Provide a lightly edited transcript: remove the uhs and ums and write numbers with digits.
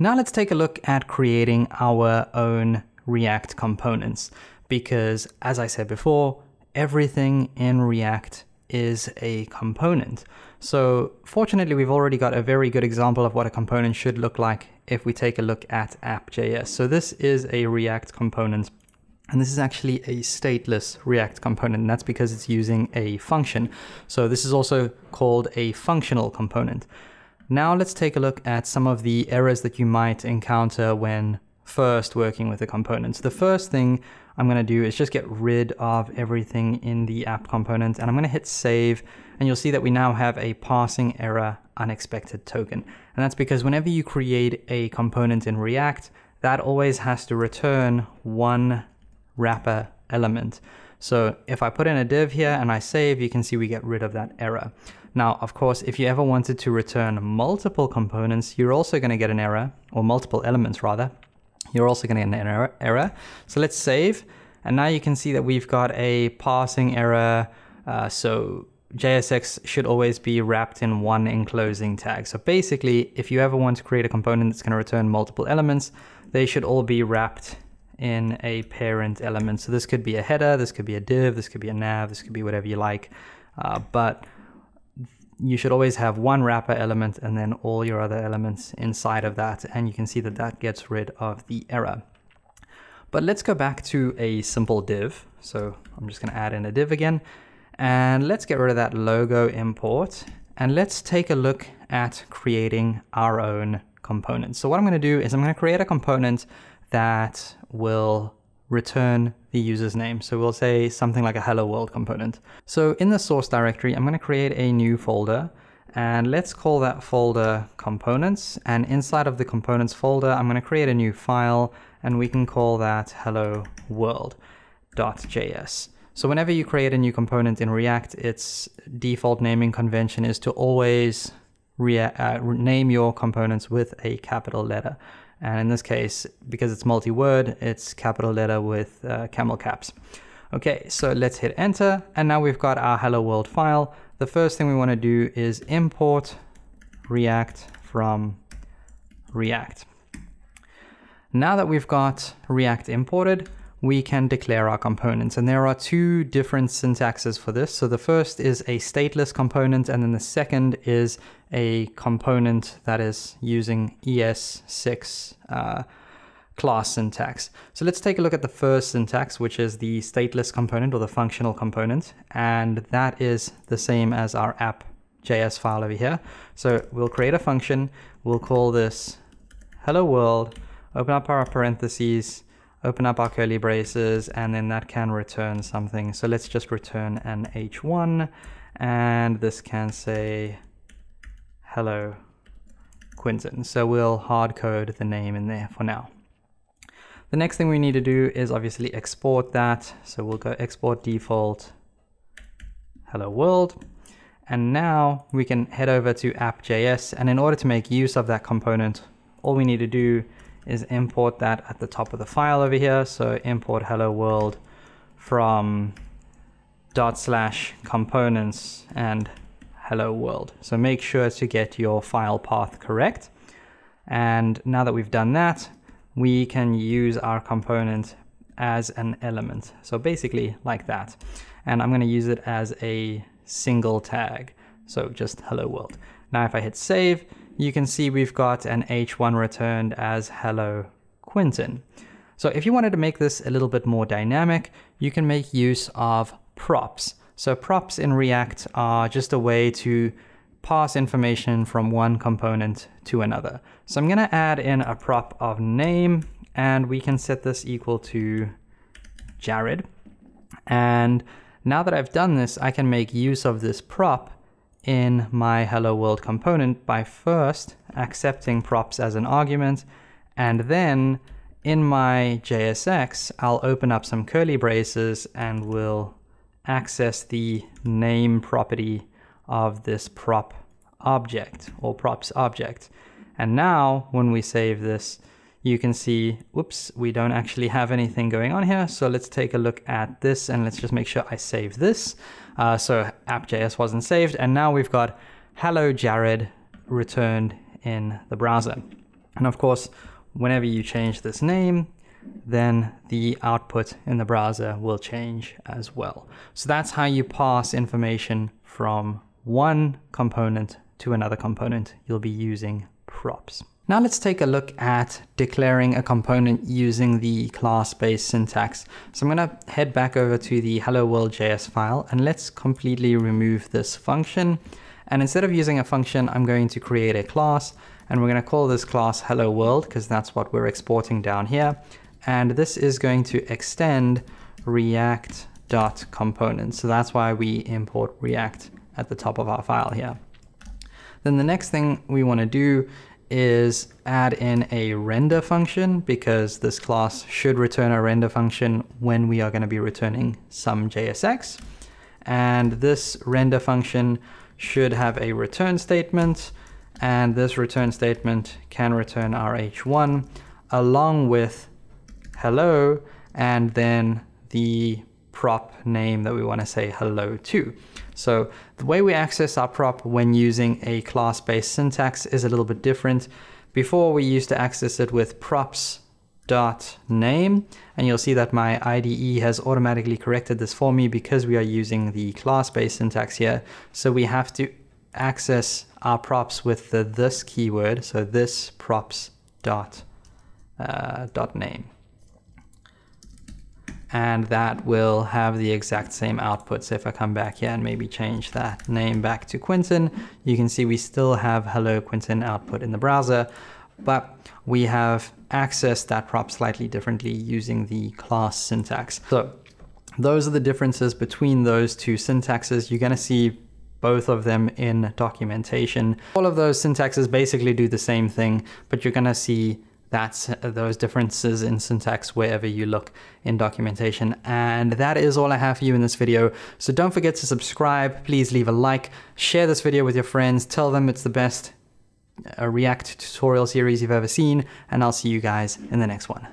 Now let's take a look at creating our own React components, because as I said before, everything in React is a component. So fortunately, we've already got a very good example of what a component should look like if we take a look at app.js. So this is a React component, and this is actually a stateless React component, and that's because it's using a function. So this is also called a functional component. Now let's take a look at some of the errors that you might encounter when first working with the components. The first thing I'm going to do is just get rid of everything in the app component, and I'm going to hit save, and you'll see that we now have a passing error unexpected token. And that's because whenever you create a component in React, that always has to return one wrapper element. So if I put in a div here and I save, you can see we get rid of that error. Now, of course, if you ever wanted to return multiple components, you're also going to get an error, or multiple elements rather, you're also going to get an error. So let's save. And now you can see that we've got a passing error. So JSX should always be wrapped in one enclosing tag. So basically, if you ever want to create a component that's going to return multiple elements, they should all be wrapped in a parent element. So this could be a header, this could be a div, this could be a nav, this could be whatever you like. But you should always have one wrapper element and then all your other elements inside of that. And you can see that that gets rid of the error. But let's go back to a simple div. So I'm just going to add in a div again, and let's get rid of that logo import. And let's take a look at creating our own component. So what I'm going to do is I'm going to create a component that will return the user's name. So we'll say something like a hello world component. So in the source directory, I'm going to create a new folder, and let's call that folder components. And inside of the components folder, I'm going to create a new file, and we can call that hello world.js. So whenever you create a new component in React, its default naming convention is to always name your components with a capital letter. And in this case, because it's multi-word, it's capital letter with camel caps. Okay, so let's hit enter. And now we've got our hello world file. The first thing we want to do is import React from React. Now that we've got React imported, we can declare our components. And there are two different syntaxes for this. So the first is a stateless component, and then the second is a component that is using ES6 class syntax. So let's take a look at the first syntax, which is the stateless component or the functional component. And that is the same as our app.js file over here. So we'll create a function. We'll call this hello world, open up our parentheses, open up our curly braces, and then that can return something. So let's just return an H1, and this can say hello Quentin. So we'll hard code the name in there for now. The next thing we need to do is obviously export that. So we'll go export default hello world. And now we can head over to app.js. And in order to make use of that component, all we need to do is import that at the top of the file over here. So import hello world from / components and hello world. So make sure to get your file path correct. And now that we've done that, we can use our component as an element. So basically like that. And I'm going to use it as a single tag. So just hello world. Now, if I hit save, you can see we've got an H1 returned as hello Quentin. So if you wanted to make this a little bit more dynamic, you can make use of props. So props in React are just a way to pass information from one component to another. So I'm going to add in a prop of name, and we can set this equal to Jared. And now that I've done this, I can make use of this prop in my hello world component by first accepting props as an argument, and then in my JSX, I'll open up some curly braces and we'll access the name property of this prop object or props object. And now when we save this, you can see, whoops, we don't actually have anything going on here. So let's take a look at this, and let's just make sure I save this. So app.js wasn't saved, and now we've got hello Jared returned in the browser. And of course, whenever you change this name, then the output in the browser will change as well. So that's how you pass information from one component to another component. You'll be using props. Now let's take a look at declaring a component using the class-based syntax. So I'm going to head back over to the Hello World JS file, and let's completely remove this function. And instead of using a function, I'm going to create a class, and we're going to call this class Hello World because that's what we're exporting down here. And this is going to extend react.component. So that's why we import React at the top of our file here. Then the next thing we want to do is add in a render function, because this class should return a render function when we are going to be returning some JSX. And this render function should have a return statement, and this return statement can return our h1 along with hello and then the prop name that we want to say hello to. So the way we access our prop when using a class-based syntax is a little bit different. Before, we used to access it with props.name, and you'll see that my IDE has automatically corrected this for me because we are using the class-based syntax here. So we have to access our props with the this keyword, so this props.name. And that will have the exact same output. So if I come back here and maybe change that name back to Quentin, you can see we still have Hello Quentin output in the browser, but we have accessed that prop slightly differently using the class syntax. So those are the differences between those two syntaxes. You're going to see both of them in documentation. All of those syntaxes basically do the same thing, but you're going to see those differences in syntax wherever you look in documentation. And that is all I have for you in this video. So don't forget to subscribe, please leave a like, share this video with your friends, tell them it's the best React tutorial series you've ever seen, and I'll see you guys in the next one.